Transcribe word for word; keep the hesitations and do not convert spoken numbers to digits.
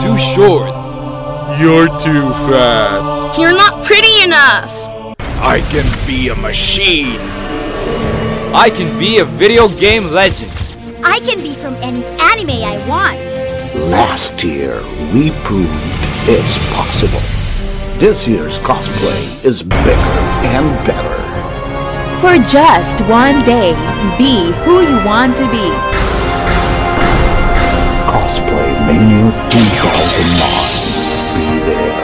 too short. You're too fat. You're not pretty enough. I can be a machine. I can be a video game legend. I can be from any anime I want. Last year, we proved it's possible. This year's cosplay is bigger and better. For just one day, be who you want to be. Cosplay Mania two thousand nine. Be there.